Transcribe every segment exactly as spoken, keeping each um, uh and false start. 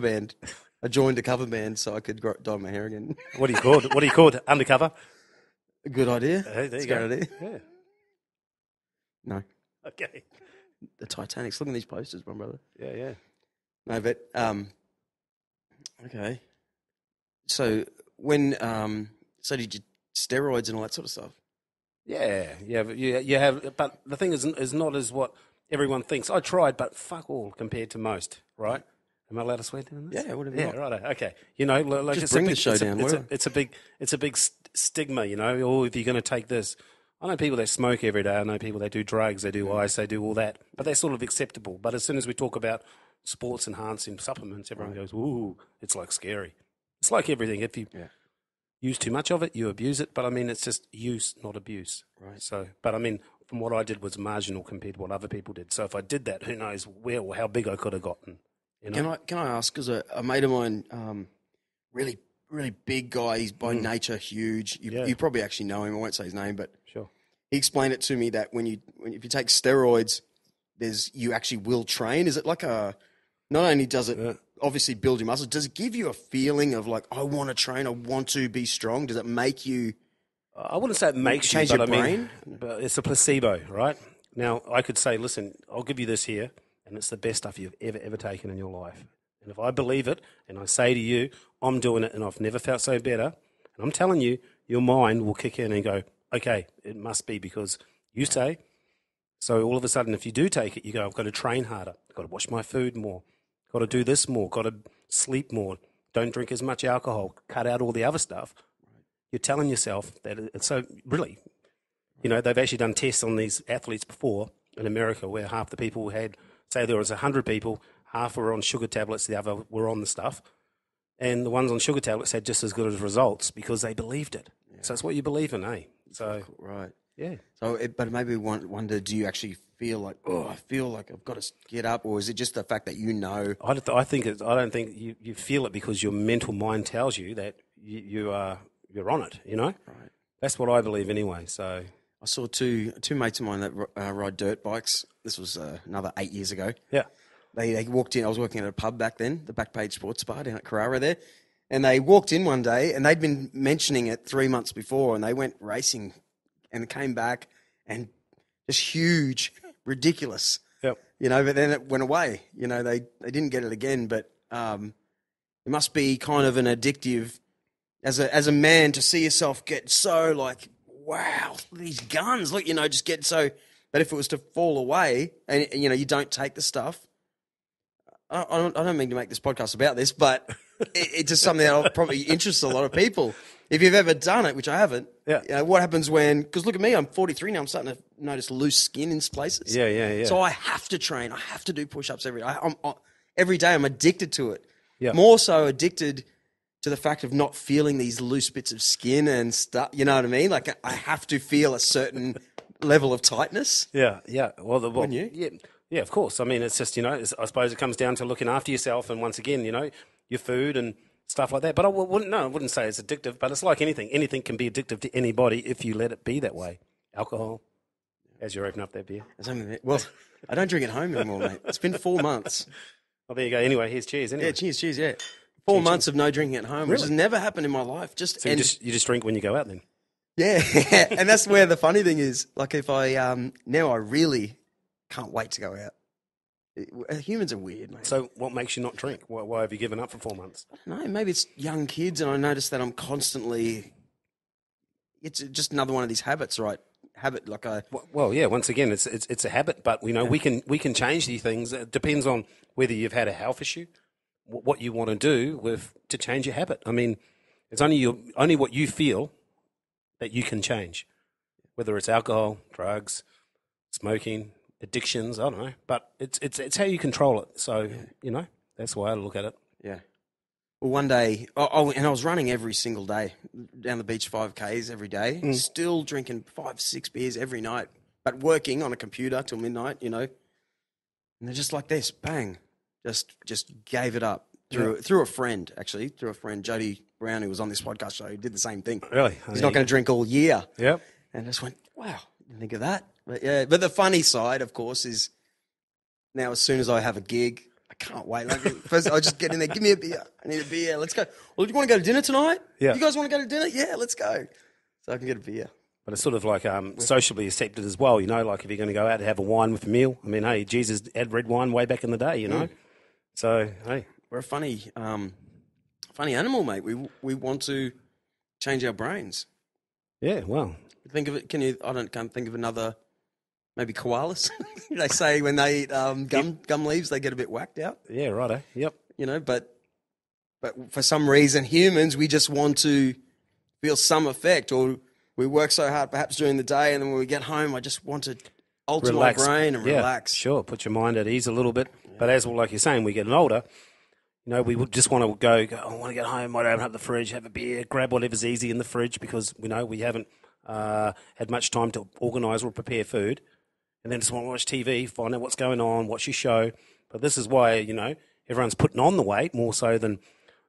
cover band. I joined a cover band so I could grow, dye my hair again. What are you called? What are you called? Undercover? Good idea. Hey, there you go. Good idea. Yeah. No. Okay. The Titanic's. Look at these posters, my brother. Yeah, yeah. No, but um, okay. So when um, so did you steroids and all that sort of stuff? Yeah, yeah, but you, you have. But the thing is, is not as what everyone thinks. I tried, but fuck all compared to most, right? Am I allowed to swear down this? Yeah, whatever. Yeah, right. Okay. You know, like just it's bring a big, the show it's down. A, it's, a, it's a big, it's a big st- stigma. You know, oh, if you're going to take this, I know people that smoke every day. I know people that do drugs. They do ice. They do all that. But they're sort of acceptable. But as soon as we talk about sports enhancing supplements, everyone right. goes, "Ooh, it's like scary." It's like everything. If you yeah. use too much of it, you abuse it. But I mean, it's just use, not abuse. Right. So, but I mean, from what I did was marginal compared to what other people did. So if I did that, who knows where or how big I could have gotten. You know? Can I can I ask, because a, a mate of mine, um, really, really big guy, he's by mm. nature huge. You, yeah. you probably actually know him. I won't say his name, but sure. he explained it to me that when you when, if you take steroids, there's you actually will train. Is it like a – not only does it yeah. obviously build your muscles, does it give you a feeling of like, I want to train, I want to be strong? Does it make you – I wouldn't say it makes you, but your I brain? mean, but it's a placebo, right? Now, I could say, listen, I'll give you this here. And it's the best stuff you've ever, ever taken in your life. And if I believe it and I say to you, I'm doing it and I've never felt so better, and I'm telling you, your mind will kick in and go, okay, it must be because you say. So all of a sudden, if you do take it, you go, I've got to train harder. I've got to watch my food more. I've got to do this more. I've got to sleep more. Don't drink as much alcohol. Cut out all the other stuff. You're telling yourself that it's so really, you know, they've actually done tests on these athletes before in America where half the people had – say there was one hundred people, half were on sugar tablets, the other were on the stuff, and the ones on sugar tablets had just as good as results because they believed it. Yeah. So it's what you believe in, eh? So right. Yeah. So, it, but maybe one wonder, do you actually feel like, oh, I feel like I've got to get up, or is it just the fact that you know? I, th- I think it's, I don't think you, you feel it because your mental mind tells you that you, you are you're on it. You know, right? That's what I believe anyway. So. I saw two two mates of mine that uh, ride dirt bikes. This was uh, another eight years ago. Yeah. They they walked in. I was working at a pub back then, the Backpage Sports Bar down at Carrara there. And they walked in one day, and they'd been mentioning it three months before, and they went racing and came back and just huge, ridiculous. Yep. You know, but then it went away. You know, they, they didn't get it again, but um, it must be kind of an addictive, as a as a man, to see yourself get so like, wow, these guns, look, you know, just get so, but if it was to fall away and, you know, you don't take the stuff, I, I, don't, I don't mean to make this podcast about this, but it, it's just something that probably interests a lot of people. If you've ever done it, which I haven't, yeah. you know, what happens when, because look at me, I'm forty-three now, I'm starting to notice loose skin in places. Yeah, yeah, yeah. So I have to train, I have to do push-ups every day. I'm, I, every day I'm addicted to it. Yeah. More so addicted to the fact of not feeling these loose bits of skin and stuff, you know what I mean? Like I have to feel a certain level of tightness. Yeah, yeah. Well, the, well Wouldn't you? yeah, yeah, of course. I mean, it's just, you know, it's, I suppose it comes down to looking after yourself and once again, you know, your food and stuff like that. But I wouldn't, no, I wouldn't say it's addictive. But it's like anything. Anything can be addictive to anybody if you let it be that way. Alcohol. As you open up that beer. Well, I don't drink at home anymore, mate. It's been four months. Well, there you go. Anyway, here's cheers. Anyway. Yeah, cheers, cheers. Yeah. Four months of no drinking at home, really? Which has never happened in my life. Just so you, and, just you just drink when you go out then? Yeah, and that's where the funny thing is. Like if I um, – now I really can't wait to go out. It, humans are weird, mate. So what makes you not drink? Why, why have you given up for four months? I don't know. Maybe it's young kids and I notice that I'm constantly – it's just another one of these habits, right? Habit like I – Well, yeah, once again, it's it's it's a habit, but you know, yeah. we can we can change these things. It depends on whether you've had a health issue. What you want to do with to change your habit. I mean, it's only your only what you feel that you can change, whether it's alcohol, drugs, smoking, addictions. I don't know, but it's it's it's how you control it. So yeah. you know that's why I look at it. Yeah. Well, one day, oh, oh and I was running every single day down the beach, five Ks every day, mm. still drinking five six beers every night, but working on a computer till midnight. You know, and they're just like this, bang. Just just gave it up through yeah. through a friend, actually, through a friend, Jody Brown, who was on this podcast show, who did the same thing. Really? He's not going to drink all year. Yep. And I just went, wow, didn't think of that. But, yeah. but the funny side, of course, is now as soon as I have a gig, I can't wait. Like, first I was just getting in there. Give me a beer. I need a beer. Let's go. Well, do you want to go to dinner tonight? Yeah. You guys want to go to dinner? Yeah, let's go. So I can get a beer. But it's sort of like um, socially accepted as well, you know, like if you're going to go out and have a wine with a meal. I mean, hey, Jesus had red wine way back in the day, you know. Mm. So, hey. We're a funny um, funny animal, mate. We we want to change our brains. Yeah, well. Think of it. Can you? I don't, can't think of another, maybe koalas. They say when they eat um, gum, yep. gum leaves, they get a bit whacked out. Yeah, right, eh? Yep. You know, but but for some reason, humans, we just want to feel some effect or... We work so hard perhaps during the day and then when we get home, I just want to alter relax. my brain and yeah, relax. Sure, put your mind at ease a little bit. Yeah. But as well, like you're saying, we get older, you know, we just want to go, go, I want to get home, might open up the fridge, have a beer, grab whatever's easy in the fridge because, you know, we haven't uh, had much time to organise or prepare food. And then just want to watch T V, find out what's going on, watch your show. But this is why, you know, everyone's putting on the weight more so than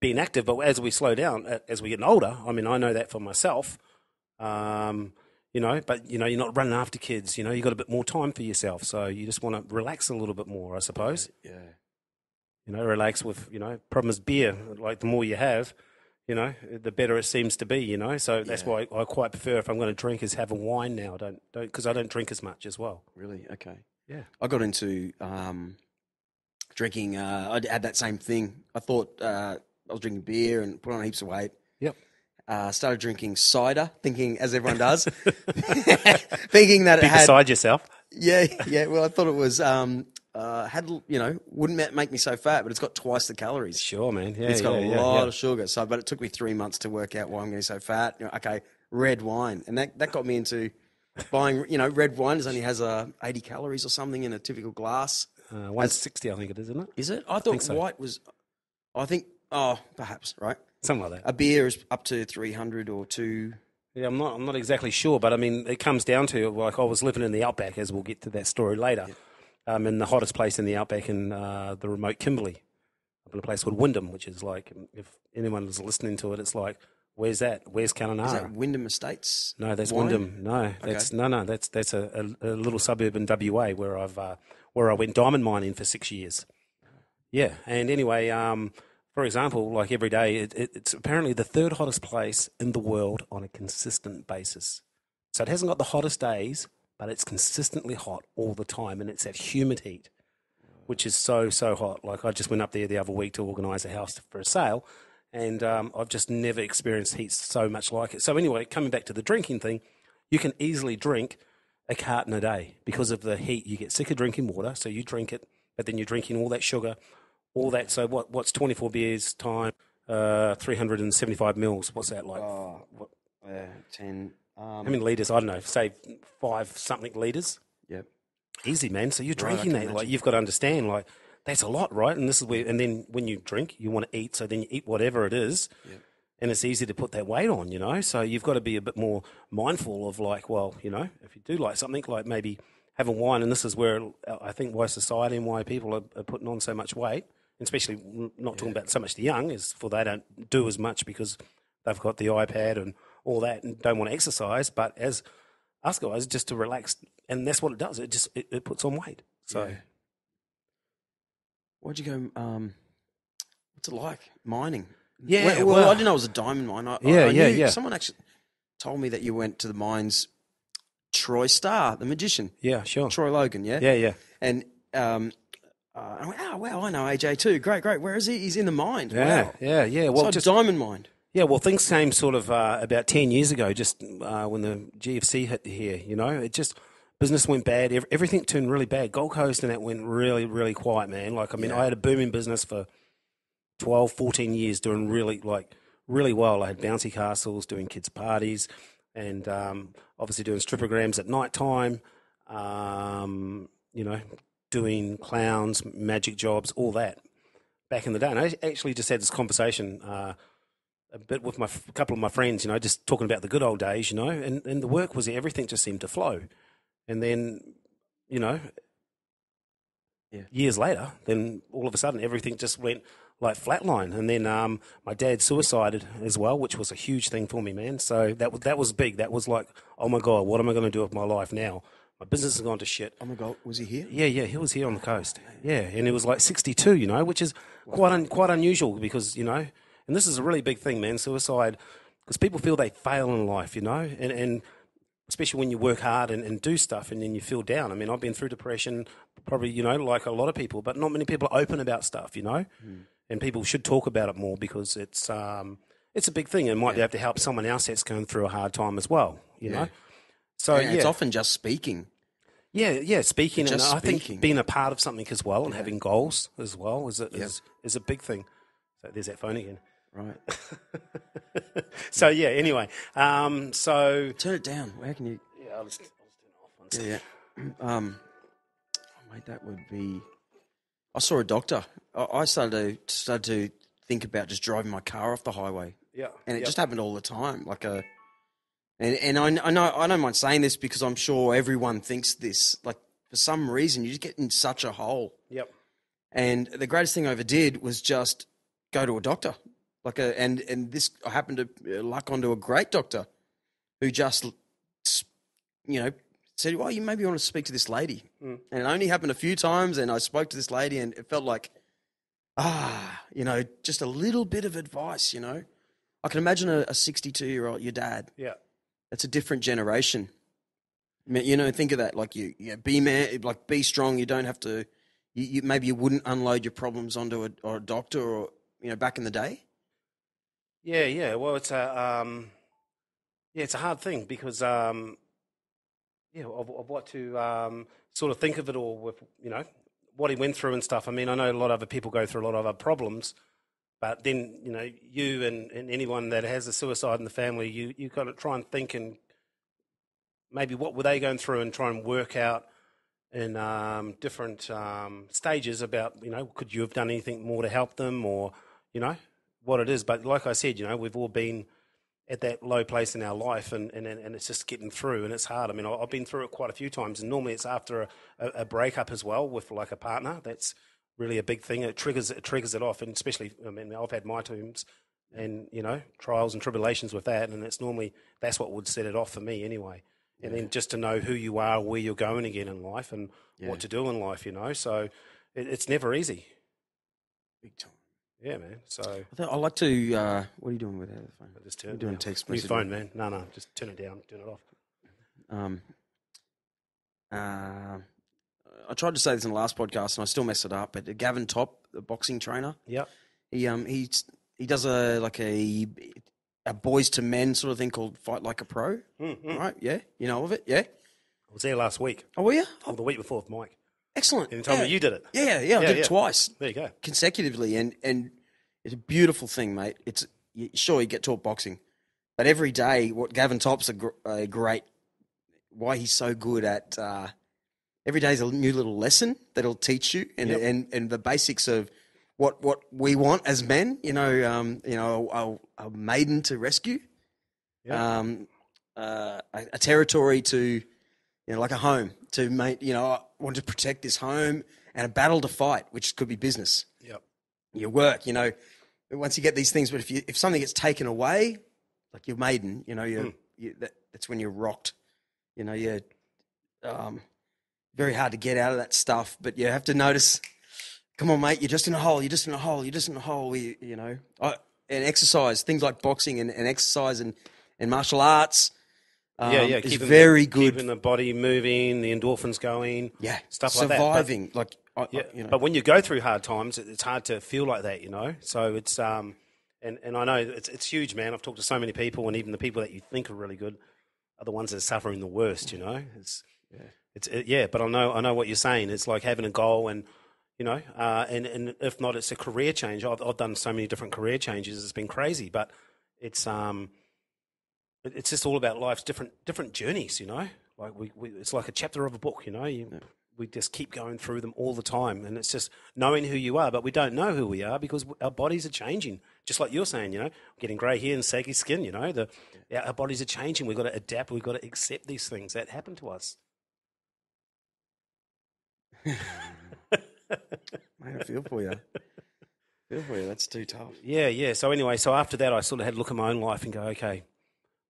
being active. But as we slow down, as we get older, I mean, I know that for myself. Um, you know, but you know, you're not running after kids. You know, you got a bit more time for yourself, so you just want to relax a little bit more, I suppose. Yeah. You know, relax with you know. Problem is beer. Like the more you have, you know, the better it seems to be. You know, so that's yeah. why I quite prefer if I'm going to drink is have a wine now. Don't don't because I don't drink as much as well. Really? Okay. Yeah. I got into um, drinking. Uh, I had that same thing. I thought uh, I was drinking beer and put on heaps of weight. Yep. Uh, started drinking cider, thinking, as everyone does, thinking that it Be had... beside yourself. Yeah, yeah. Well, I thought it was, um, uh, had you know, wouldn't make me so fat, but it's got twice the calories. Sure, man. Yeah, It's got yeah, a yeah, lot yeah. of sugar. So, but it took me three months to work out why I'm getting so fat. You know, okay, red wine. And that, that got me into buying, you know, red wine only has uh, eighty calories or something in a typical glass. Uh, one sixty, I think it is, isn't it? Is it? I, I thought so. White was, I think, oh, perhaps, right? Something like that. A beer is up to three hundred or two. Yeah, I'm not. I'm not exactly sure, but I mean, it comes down to like I was living in the outback, as we'll get to that story later. Yeah. Um, in the hottest place in the outback, in uh, the remote Kimberley, up in a place called Wyndham, which is like, if anyone was listening to it, it's like, where's that? Where's Kalanara? Is that Wyndham Estates? No, that's Wine? Wyndham. No, that's okay. no, no. That's that's a, a, a little suburb in W A where I've uh, where I went diamond mining for six years. Yeah, and anyway. Um, For example, like every day, it, it, it's apparently the third hottest place in the world on a consistent basis. So it hasn't got the hottest days, but it's consistently hot all the time, and it's that humid heat, which is so, so hot. Like I just went up there the other week to organise a house for a sale, and um, I've just never experienced heat so much like it. So anyway, coming back to the drinking thing, you can easily drink a carton a day because of the heat. You get sick of drinking water, so you drink it, but then you're drinking all that sugar, all that, so what? What's twenty-four beers time, uh, three hundred seventy-five mils, what's that like? Oh, what? Uh, ten. Um, How many litres? I don't know, say five something litres? Yep. Easy, man, so you're drinking right, that, imagine. Like you've got to understand, like that's a lot, right? And this is where, and then when you drink, you want to eat, so then you eat whatever it is, yep. And it's easy to put that weight on, you know, so you've got to be a bit more mindful of like, well, you know, if you do like something, like maybe have a wine, and this is where I think why society and why people are, are putting on so much weight, especially not talking yeah. about so much the young, is for they don't do as much because they've got the iPad and all that and don't want to exercise. But as us guys, just to relax, and that's what it does. It just it, it puts on weight. So, yeah. Why'd you go? Um, what's it like mining? Yeah, well, well, well I didn't know it was a diamond mine. I, yeah, I, I yeah, knew, yeah. Someone actually told me that you went to the mines. Troy Star, the magician. Yeah, sure. Troy Logan. Yeah, yeah, yeah. And um. Uh, I went, oh, wow, I know A J too. Great, great. Where is he? He's in the mine. Yeah, wow. yeah, yeah. Well, so just, diamond mine. Yeah, well, things came sort of uh, about ten years ago, just uh, when the G F C hit here, you know. It just, business went bad. Every, everything turned really bad. Gold Coast and that went really, really quiet, man. Like, I mean, yeah. I had a booming business for twelve, fourteen years doing really, like, really well. I had bouncy castles, doing kids' parties, and um, obviously doing stripograms at night time, um, you know, doing clowns, magic jobs, all that back in the day. And I actually just had this conversation uh, a bit with my a couple of my friends, you know, just talking about the good old days, you know, and, and the work was there. Everything just seemed to flow. And then, you know, yeah. years later, then all of a sudden everything just went like flatline. And then um, my dad suicided as well, which was a huge thing for me, man. So that, that was big. That was like, oh, my God, what am I going to do with my life now? My business has gone to shit. Oh, my God. Was he here? Yeah, yeah. He was here on the coast. Yeah. And it was like sixty-two, you know, which is quite un, quite unusual because, you know, and this is a really big thing, man, suicide, because people feel they fail in life, you know, and, and especially when you work hard and, and do stuff and then you feel down. I mean, I've been through depression probably, you know, like a lot of people, but not many people are open about stuff, you know, mm. and people should talk about it more because it's um it's a big thing and might yeah. have to help someone else that's going through a hard time as well, you yeah. know. So yeah, yeah. It's often just speaking. Yeah, yeah, speaking. Just and speaking. I think being a part of something as well and yeah. having goals as well is a, yeah. is, is a big thing. So there's that phone again. Right. So, yeah, anyway. Um, so turn it down. How can you? Yeah, I'll just, I'll just turn it off once. Yeah, yeah. Um, oh, mate, that would be – I saw a doctor. I, I started to, started to think about just driving my car off the highway. Yeah. And it yep. just happened all the time, like a – And and I, I know I don't mind saying this because I'm sure everyone thinks this. Like for some reason, you just get in such a hole. Yep. And the greatest thing I ever did was just go to a doctor. Like a and and this I happened to luck onto a great doctor, who just, you know, said, "Well, you maybe want to speak to this lady." Mm. And it only happened a few times, and I spoke to this lady, and it felt like, ah, you know, just a little bit of advice. You know, I can imagine a sixty-two-year-old, your dad. Yeah. It's a different generation. You know, think of that. Like you, you know, be man, like be strong. You don't have to. You, you maybe you wouldn't unload your problems onto a, or a doctor, or you know, back in the day. Yeah, yeah. Well, it's a um, yeah, it's a hard thing because um, yeah, of, of what to um, sort of think of it all with, you know, what he went through and stuff. I mean, I know a lot of other people go through a lot of other problems. But then, you know, you and, and anyone that has a suicide in the family, you you got to try and think and maybe what were they going through and try and work out in um, different um, stages about, you know, could you have done anything more to help them or, you know, what it is. But like I said, you know, we've all been at that low place in our life and, and, and it's just getting through and it's hard. I mean, I've been through it quite a few times and normally it's after a, a breakup as well with like a partner that's really a big thing. It triggers it triggers it off, and especially, I mean, I've had my tombs and, you know, trials and tribulations with that, and it's normally, that's what would set it off for me anyway. And yeah. then just to know who you are, where you're going again in life and yeah. what to do in life, you know. So it, it's never easy. Big time. Yeah, man. So I like to, uh, what are you doing with that phone? I just turn it down. Text message. New phone, man. No, no, just turn it down, turn it off. Um. Uh, I tried to say this in the last podcast, and I still messed it up. But Gavin Topp, the boxing trainer, yeah, he um he he does a like a a boys to men sort of thing called Fight Like a Pro, mm-hmm. right? Yeah, you know of it, yeah. I was there last week. Oh, were you? Oh, the week before with Mike. Excellent. And you told yeah. me you did it. Yeah, yeah, yeah I yeah, did yeah. it twice. There you go. Consecutively, and and it's a beautiful thing, mate. It's sure you get taught boxing, but every day, what Gavin Topp's a, gr- a great, why he's so good at. Uh, Every day is a new little lesson that'll teach you, and yep. and, and the basics of what, what we want as men. You know, um, you know, a, a maiden to rescue, yep. um, uh, a, a territory to, you know, like a home to make. You know, I want to protect this home, and a battle to fight, which could be business, yep. your work. You know, once you get these things, but if you if something gets taken away, like your maiden, you know, you're, mm. you that, that's when you're rocked. You know, you're. Um, Very hard to get out of that stuff, but you have to notice, come on, mate, you're just in a hole, you're just in a hole, you're just in a hole, you, you know. I, and exercise, things like boxing and, and exercise and, and martial arts um, yeah, yeah. is keeping very the, good. Keeping the body moving, the endorphins going, yeah, stuff surviving, like that. Surviving. Like, I, yeah, I, you know. But when you go through hard times, it's hard to feel like that, you know. So it's um, – and, and I know it's, it's huge, man. I've talked to so many people, and even the people that you think are really good are the ones that are suffering the worst, you know. It's yeah. It's, it, yeah, but I know I know what you're saying. It's like having a goal, and you know, uh, and and if not, it's a career change. I've I've done so many different career changes. It's been crazy, but it's um, it, it's just all about life's different different journeys. You know, like we, we it's like a chapter of a book. You know, you, yeah. we just keep going through them all the time, and it's just knowing who you are, but we don't know who we are because our bodies are changing. Just like you're saying, you know, getting grey hair and saggy skin. You know, the yeah. our bodies are changing. We've got to adapt. We've got to accept these things that happen to us. Mate, I feel for you. I feel for you. That's too tough. Yeah, yeah. So anyway, so after that, I sort of had a look at my own life and go, okay,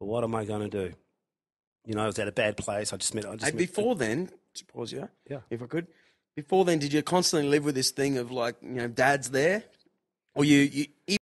well, what am I going to do? you know, I was at a bad place. I just met. I just hey, met before the, then, to pause you, yeah, if I could. Before then, did you constantly live with this thing of like, you know, dad's there, or you, you